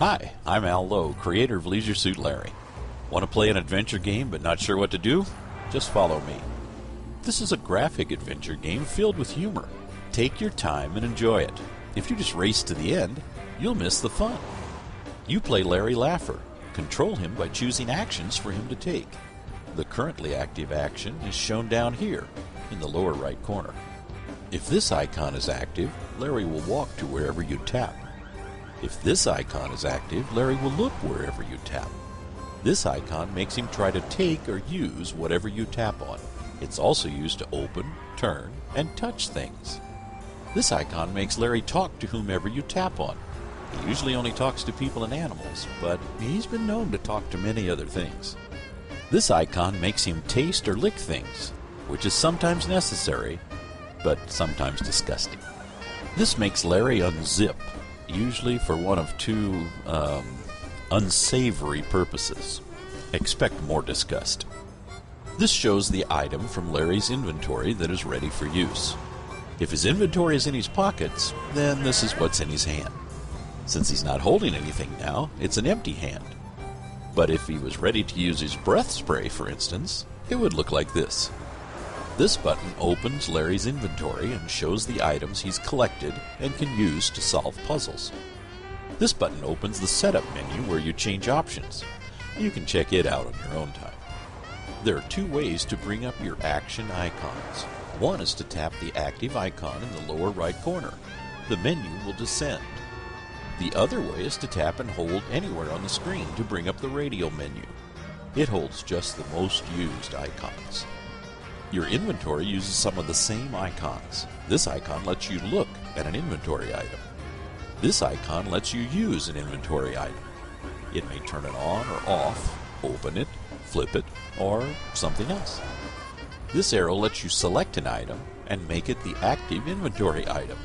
Hi, I'm Al Lowe, creator of Leisure Suit Larry. Want to play an adventure game but not sure what to do? Just follow me. This is a graphic adventure game filled with humor. Take your time and enjoy it. If you just race to the end, you'll miss the fun. You play Larry Laffer. Control him by choosing actions for him to take. The currently active action is shown down here in the lower right corner. If this icon is active, Larry will walk to wherever you tap. If this icon is active, Larry will look wherever you tap. This icon makes him try to take or use whatever you tap on. It's also used to open, turn, and touch things. This icon makes Larry talk to whomever you tap on. He usually only talks to people and animals, but he's been known to talk to many other things. This icon makes him taste or lick things, which is sometimes necessary, but sometimes disgusting. This makes Larry unzip, usually for one of two unsavory purposes. Expect more disgust. This shows the item from Larry's inventory that is ready for use. If his inventory is in his pockets, then this is what's in his hand. Since he's not holding anything now, it's an empty hand. But if he was ready to use his breath spray, for instance, it would look like this. This button opens Larry's inventory and shows the items he's collected and can use to solve puzzles. This button opens the setup menu where you change options. You can check it out on your own time. There are two ways to bring up your action icons. One is to tap the active icon in the lower right corner. The menu will descend. The other way is to tap and hold anywhere on the screen to bring up the radial menu. It holds just the most used icons. Your inventory uses some of the same icons. This icon lets you look at an inventory item. This icon lets you use an inventory item. It may turn it on or off, open it, flip it, or something else. This arrow lets you select an item and make it the active inventory item.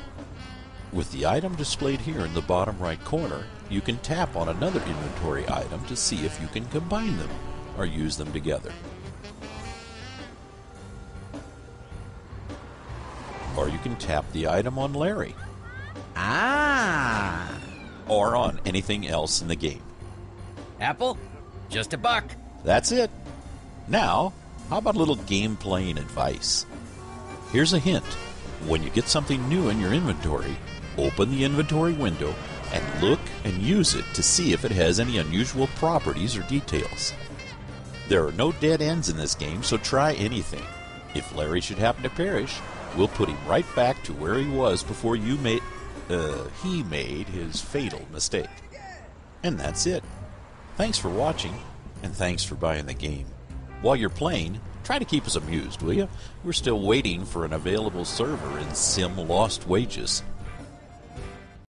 With the item displayed here in the bottom right corner, you can tap on another inventory item to see if you can combine them or use them together. Or you can tap the item on Larry. Ah! Or on anything else in the game. Apple? Just a buck. That's it. Now, how about a little game playing advice? Here's a hint. When you get something new in your inventory, open the inventory window and look and use it to see if it has any unusual properties or details. There are no dead ends in this game, so try anything. If Larry should happen to perish, we'll put him right back to where he was before he made his fatal mistake. And that's it. Thanks for watching, and thanks for buying the game. While you're playing, try to keep us amused, will you? We're still waiting for an available server in Sim Lost Wages.